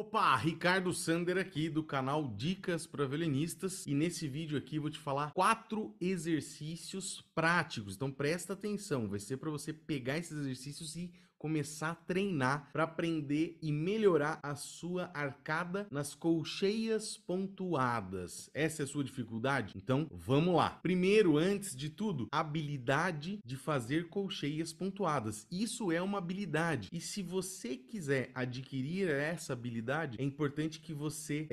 Opa, Ricardo Sander aqui do canal Dicas para Violinistas, e nesse vídeo aqui vou te falar 4 exercícios práticos, então presta atenção, vai ser para você pegar esses exercícios e começar a treinar para aprender e melhorar a sua arcada nas colcheias pontuadas. Essa é a sua dificuldade? Então vamos lá. Primeiro, antes de tudo, habilidade de fazer colcheias pontuadas. Isso é uma habilidade, e se você quiser adquirir essa habilidade, é importante que você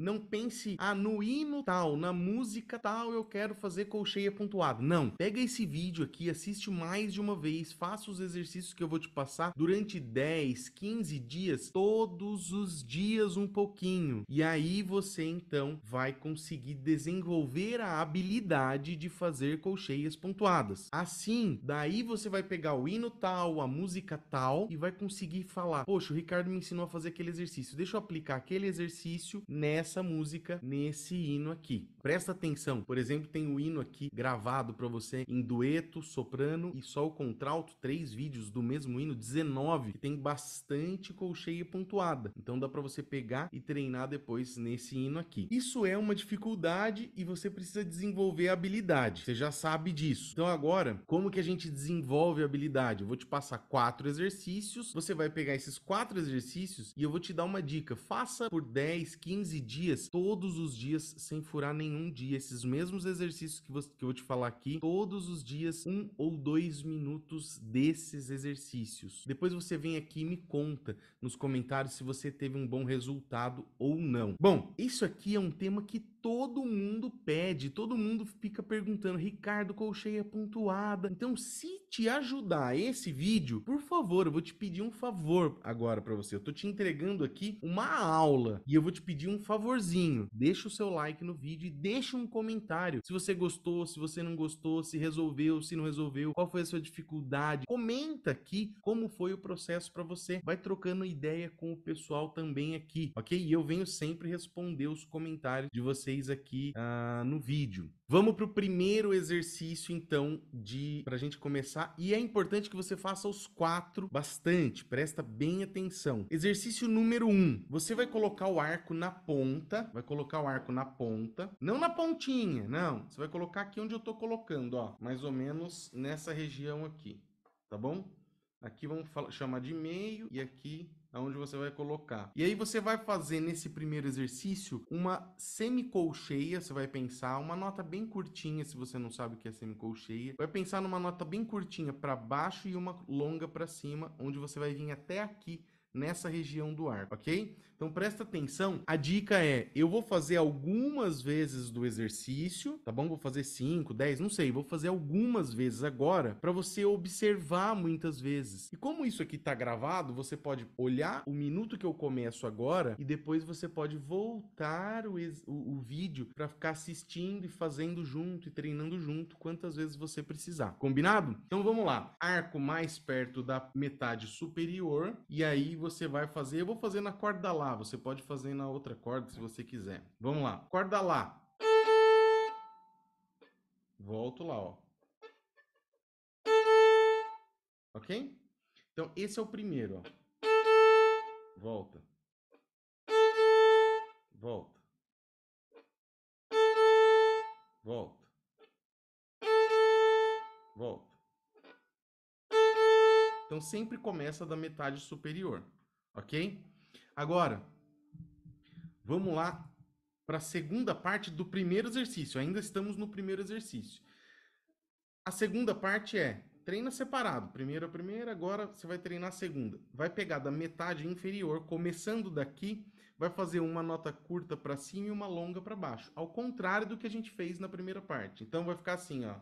não pense, no hino tal, na música tal, eu quero fazer colcheia pontuada. Não, pega esse vídeo aqui, assiste mais de uma vez, faça os exercícios que eu vou te passar durante 10, 15 dias, todos os dias um pouquinho, e aí você então vai conseguir desenvolver a habilidade de fazer colcheias pontuadas. Assim, daí você vai pegar o hino tal, a música tal, e vai conseguir falar, poxa, o Ricardo me ensinou a fazer aquele exercício, deixa eu aplicar aquele exercício nessa música, nesse hino aqui. Presta atenção, por exemplo, tem o hino aqui gravado para você em dueto, soprano e sol contralto, 3 vídeos do mesmo hino, 19, que tem bastante colcheia pontuada, então dá para você pegar e treinar depois nesse hino aqui. Isso é uma dificuldade e você precisa desenvolver a habilidade, você já sabe disso. Então agora, como que a gente desenvolve a habilidade? Eu vou te passar 4 exercícios, você vai pegar esses 4 exercícios e eu vou te dar uma dica, faça por 10, 15 dias, todos os dias, sem furar nenhum dia, esses mesmos exercícios que eu vou te falar aqui, todos os dias, 1 ou 2 minutos desses exercícios. Depois você vem aqui e me conta nos comentários se você teve um bom resultado ou não. Bom, isso aqui é um tema que todo mundo pede, todo mundo fica perguntando, Ricardo, colcheia pontuada. Então, se te ajudar esse vídeo, por favor, eu vou te pedir um favor agora para você. Eu tô te entregando aqui uma aula e eu vou te pedir um favorzinho. Deixa o seu like no vídeo e deixa um comentário se você gostou, se você não gostou, se resolveu, se não resolveu, qual foi a sua dificuldade. Comenta aqui como foi o processo para você. Vai trocando ideia com o pessoal também aqui, ok? E eu venho sempre responder os comentários de vocês aqui no vídeo. Vamos para o primeiro exercício então, para a gente começar, e é importante que você faça os 4 bastante, presta bem atenção. Exercício número 1, você vai colocar o arco na ponta, não na pontinha, não, você vai colocar aqui onde eu tô colocando, ó, mais ou menos nessa região aqui, tá bom? Aqui vamos chamar de meio, e aqui aonde você vai colocar. E aí você vai fazer nesse primeiro exercício uma semicolcheia, você vai pensar uma nota bem curtinha, se você não sabe o que é semicolcheia, vai pensar numa nota bem curtinha para baixo e uma longa para cima, onde você vai vir até aqui nessa região do arco, ok? Então presta atenção, a dica é, eu vou fazer algumas vezes do exercício, tá bom? Vou fazer 5, 10, não sei, vou fazer algumas vezes agora, para você observar muitas vezes. E como isso aqui tá gravado, você pode olhar o minuto que eu começo agora, e depois você pode voltar o vídeo para ficar assistindo e fazendo junto, e treinando junto, quantas vezes você precisar, combinado? Então vamos lá, arco mais perto da metade superior, e aí você vai fazer, eu vou fazer na corda lá, você pode fazer na outra corda se você quiser. Vamos lá, corda lá. Volto lá, ó. Ok? Então esse é o primeiro, ó. Volta. Volta. Volta. Volta. Então sempre começa da metade superior, ok? Agora, vamos lá para a segunda parte do primeiro exercício. Ainda estamos no primeiro exercício. A segunda parte é, treina separado. Primeiro a primeira, agora você vai treinar a segunda. Vai pegar da metade inferior, começando daqui, vai fazer uma nota curta para cima e uma longa para baixo. Ao contrário do que a gente fez na primeira parte. Então vai ficar assim, ó.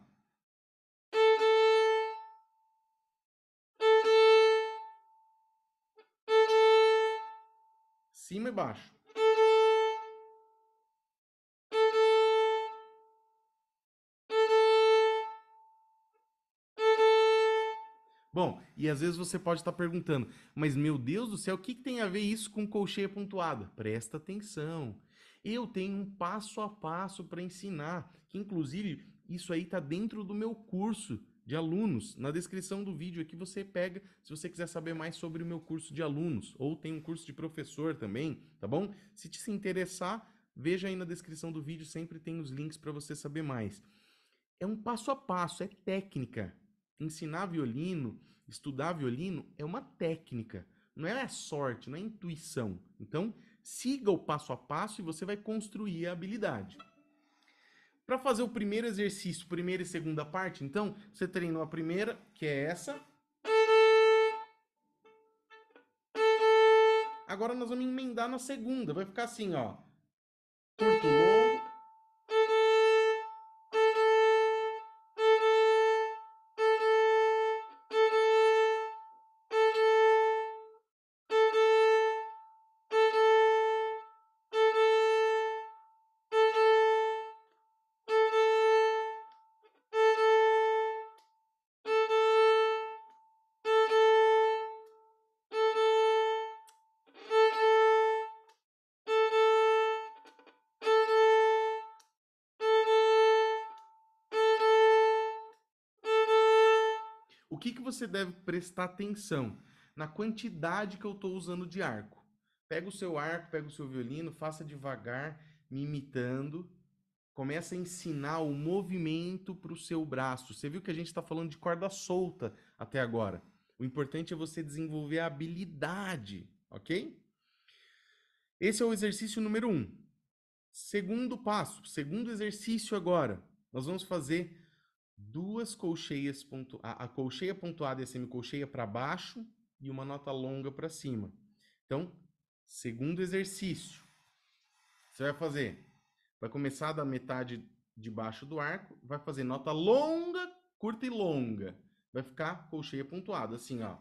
Cima e baixo. Bom, e às vezes você pode estar perguntando, mas meu Deus do céu, o que tem a ver isso com colcheia pontuada? Presta atenção. Eu tenho um passo a passo para ensinar, que inclusive isso aí está dentro do meu curso de alunos. Na descrição do vídeo aqui você pega, se você quiser saber mais sobre o meu curso de alunos, ou tem um curso de professor também, tá bom? Se te interessar, veja aí na descrição do vídeo, sempre tem os links para você saber mais. É um passo a passo, é técnica. Ensinar violino, estudar violino é uma técnica, não é sorte, não é intuição. Então, siga o passo a passo e você vai construir a habilidade. Para fazer o primeiro exercício, primeira e segunda parte, então, você treinou a primeira, que é essa. Agora nós vamos emendar na segunda, vai ficar assim, ó. Curto, longo. O que você deve prestar atenção? Na quantidade que eu estou usando de arco. Pega o seu arco, pega o seu violino, faça devagar, me imitando. Começa a ensinar o movimento para o seu braço. Você viu que a gente está falando de corda solta até agora. O importante é você desenvolver a habilidade, ok? Esse é o exercício número 1. Segundo passo, segundo exercício agora. Nós vamos fazer duas colcheias, a colcheia pontuada e a semicolcheia para baixo e uma nota longa para cima. Então, segundo exercício, você vai fazer, vai começar da metade de baixo do arco, vai fazer nota longa, curta e longa, vai ficar colcheia pontuada, assim, ó.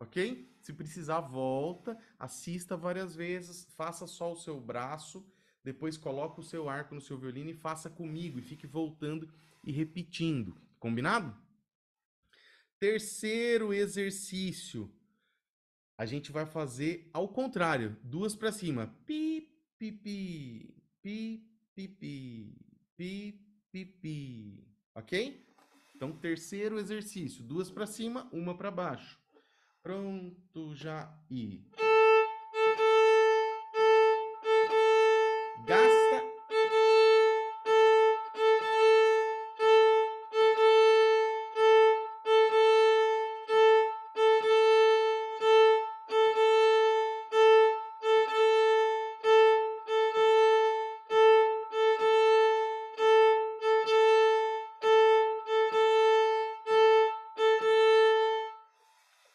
Ok? Se precisar, volta, assista várias vezes, faça só o seu braço, depois coloca o seu arco no seu violino e faça comigo, e fique voltando e repetindo, combinado? Terceiro exercício, a gente vai fazer ao contrário, duas para cima, pi, pi, pi, pi, pi, pi, pi, pi, pi, ok? Então, terceiro exercício, duas para cima, uma para baixo. Pronto, já e gasta.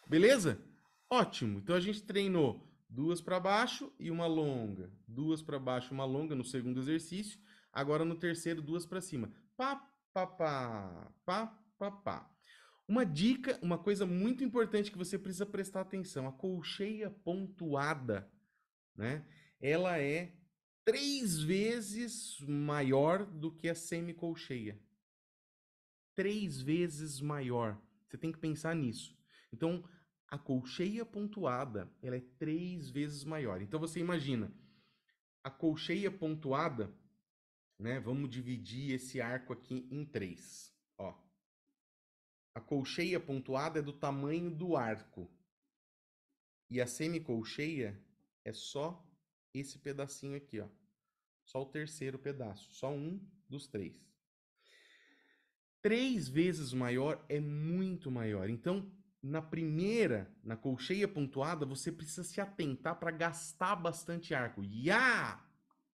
Beleza? Ótimo! Então a gente treinou duas para baixo e uma longa. Duas para baixo, uma longa no segundo exercício. Agora no terceiro, duas para cima. Pá, pá, pá, pá, pá, pá. Uma dica, uma coisa muito importante que você precisa prestar atenção. A colcheia pontuada, né? Ela é 3 vezes maior do que a semicolcheia. 3 vezes maior. Você tem que pensar nisso. Então, a colcheia pontuada, ela é 3 vezes maior. Então, você imagina, a colcheia pontuada, né? Vamos dividir esse arco aqui em 3. Ó. A colcheia pontuada é do tamanho do arco. E a semicolcheia é só esse pedacinho aqui, ó. Só o terceiro pedaço, só um dos 3. 3 vezes maior é muito maior. Então, na primeira, na colcheia pontuada, você precisa se atentar para gastar bastante arco. Iá!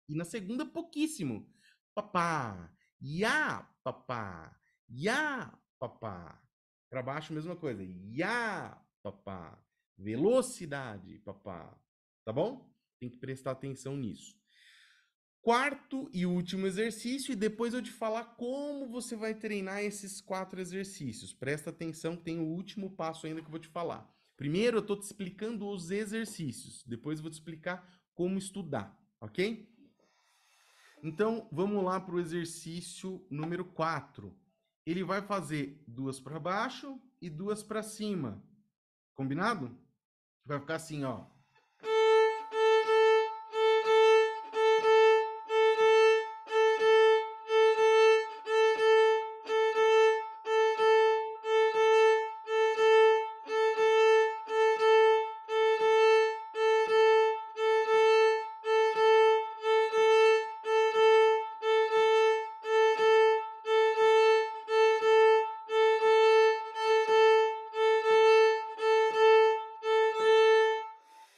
E na segunda, pouquíssimo. Papá! Iá! Papá! Iá! Papá! Para baixo, mesma coisa. Iá! Papá! Velocidade! Papá! Tá bom? Tem que prestar atenção nisso. Quarto e último exercício, e depois eu te falar como você vai treinar esses 4 exercícios. Presta atenção, tem o último passo ainda que eu vou te falar. Primeiro eu estou te explicando os exercícios, depois eu vou te explicar como estudar, ok? Então, vamos lá para o exercício número 4. Ele vai fazer duas para baixo e duas para cima. Combinado? Vai ficar assim, ó.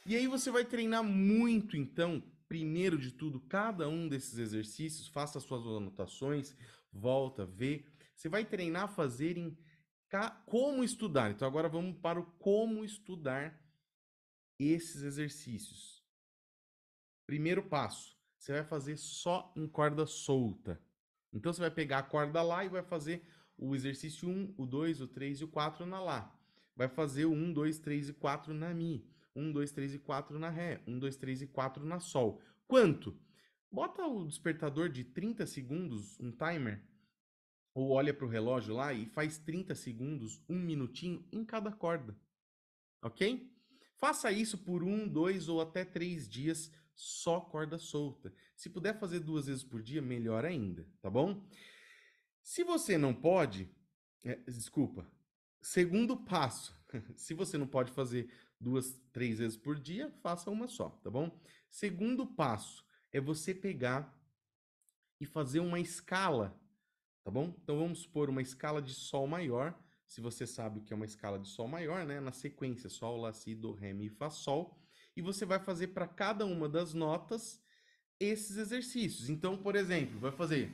E aí você vai treinar muito, então, primeiro de tudo, cada um desses exercícios, faça suas anotações, volta, vê. Você vai treinar a fazer em como estudar. Então agora vamos para o como estudar esses exercícios. Primeiro passo, você vai fazer só em corda solta. Então você vai pegar a corda lá e vai fazer o exercício 1, o 2, o 3 e o 4 na lá. Vai fazer o 1, 2, 3 e 4 na mi. 1, 2, 3 e 4 na Ré, 1, 2, 3 e 4 na Sol. Quanto? Bota o despertador de 30 segundos, um timer, ou olha para o relógio lá e faz 30 segundos, um minutinho em cada corda, ok? Faça isso por 1, 2 ou até 3 dias, só corda solta. Se puder fazer 2 vezes por dia, melhor ainda, tá bom? Se você não pode, segundo passo, se você não pode fazer 2, 3 vezes por dia, faça uma só, tá bom? Segundo passo é você pegar e fazer uma escala, tá bom? Então vamos supor uma escala de Sol maior, se você sabe o que é uma escala de Sol maior, né? Na sequência, Sol, Lá, Si, Do, Ré, Mi, Fá, Sol. E você vai fazer para cada uma das notas esses exercícios. Então, por exemplo, vai fazer...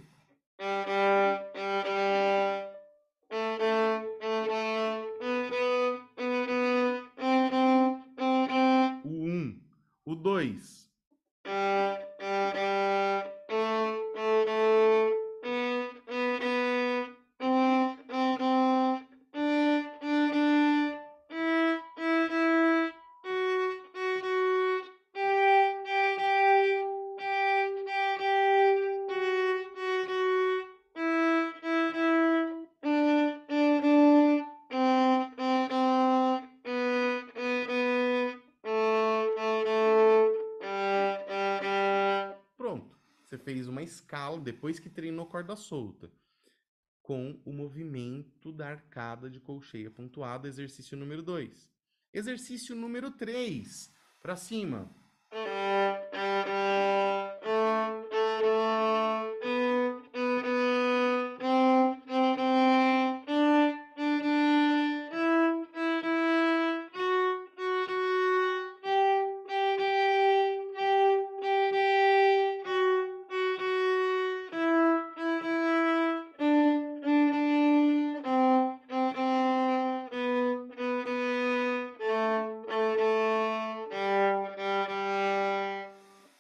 O 2, fez uma escala depois que treinou corda solta com o movimento da arcada de colcheia pontuada, exercício número 2. Exercício número 3, para cima.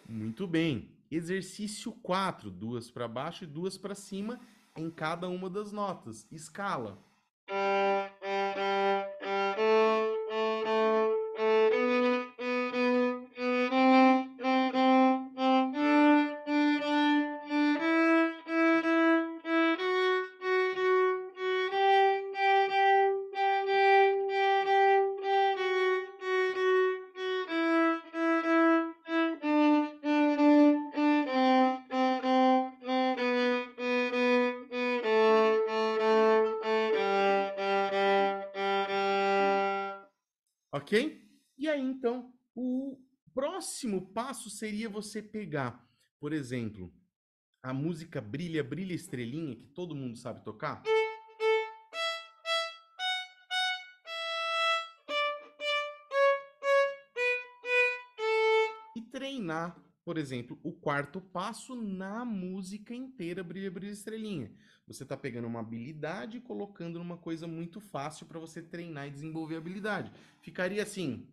Muito bem. Exercício 4, duas para baixo e duas para cima em cada uma das notas. Escala. Ok? E aí, então, o próximo passo seria você pegar, por exemplo, a música Brilha, Brilha Estrelinha, que todo mundo sabe tocar. E treinar, por exemplo, o quarto passo na música inteira Brilha, Brilha Estrelinha. Você está pegando uma habilidade e colocando numa coisa muito fácil para você treinar e desenvolver a habilidade. Ficaria assim.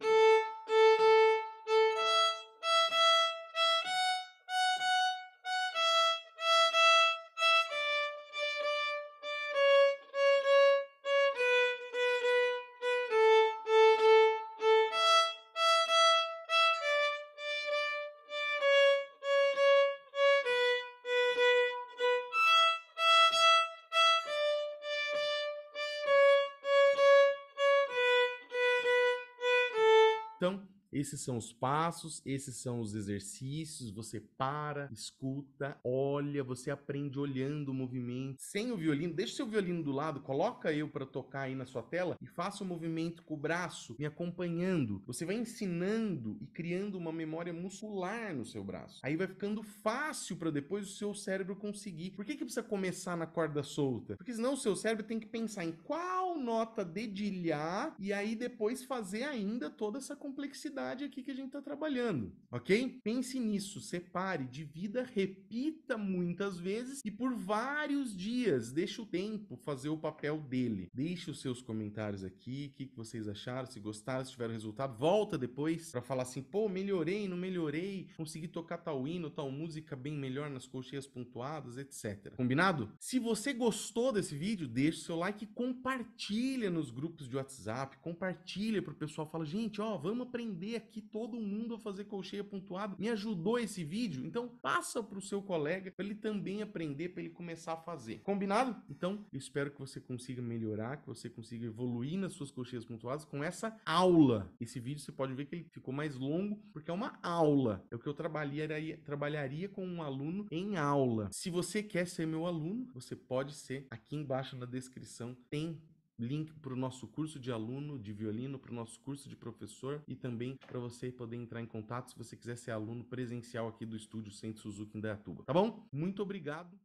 Então, esses são os passos, esses são os exercícios, você para, escuta, olha, você aprende olhando o movimento, sem o violino, deixa o seu violino do lado, coloca eu para tocar aí na sua tela e faça o movimento com o braço, me acompanhando. Você vai ensinando e criando uma memória muscular no seu braço. Aí vai ficando fácil para depois o seu cérebro conseguir. Por que precisa começar na corda solta? Porque senão o seu cérebro tem que pensar em qual nota dedilhar e aí depois fazer ainda toda essa complexidade aqui que a gente está trabalhando, ok? Pense nisso, separe, divida, repita muitas vezes e por vários dias, deixa o tempo fazer o papel dele. Deixe os seus comentários aqui, o que vocês acharam, se gostaram, se tiveram resultado, volta depois para falar assim, pô, melhorei, não melhorei, consegui tocar tal hino, tal música bem melhor nas colcheias pontuadas, etc. Combinado? Se você gostou desse vídeo, deixa o seu like e compartilha nos grupos de WhatsApp, compartilha para o pessoal, fala, gente, ó, vamos aprender aqui todo mundo a fazer colcheia pontuada. Me ajudou esse vídeo? Então passa para o seu colega para ele também aprender, para ele começar a fazer. Combinado? Então eu espero que você consiga melhorar, que você consiga evoluir nas suas colcheias pontuadas com essa aula. Esse vídeo você pode ver que ele ficou mais longo porque é uma aula. É o que eu trabalharia com um aluno em aula. Se você quer ser meu aluno, você pode ser. Aqui embaixo na descrição tem link para o nosso curso de aluno de violino, para o nosso curso de professor e também para você poder entrar em contato se você quiser ser aluno presencial aqui do estúdio Centro Suzuki em Itatuba, tá bom? Muito obrigado.